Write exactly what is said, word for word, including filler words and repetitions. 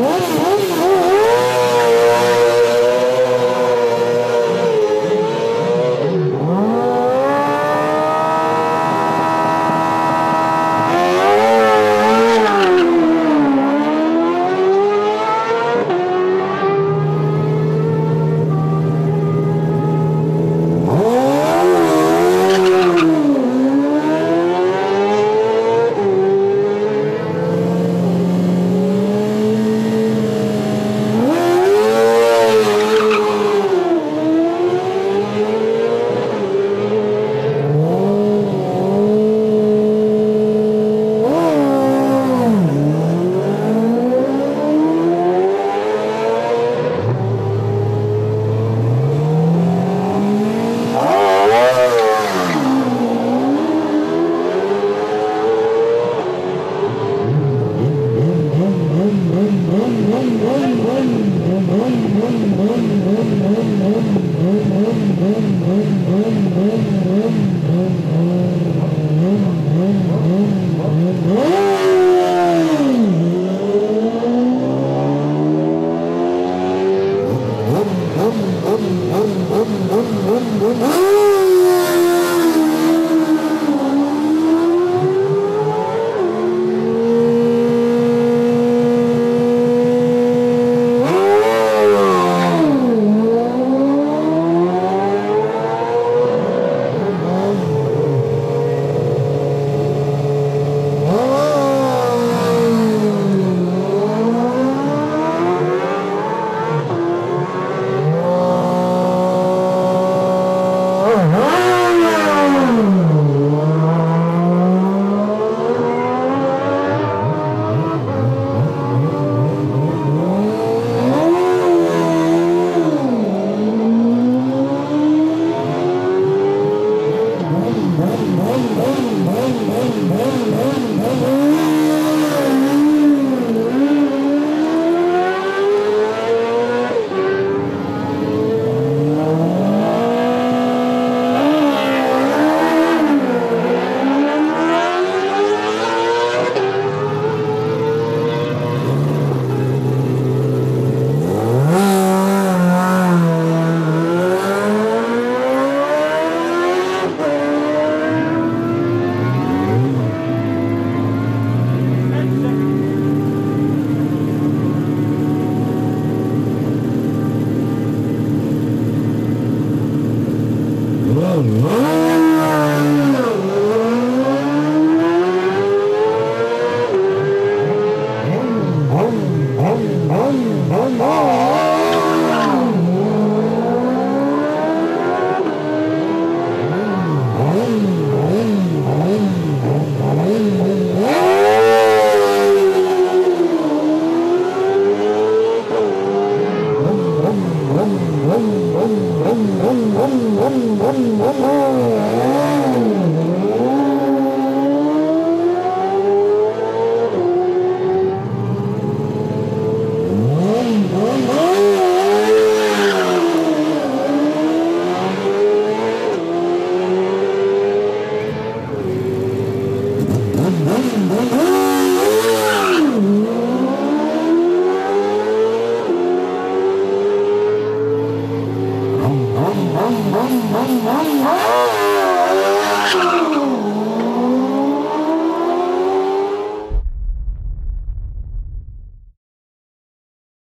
Whoa!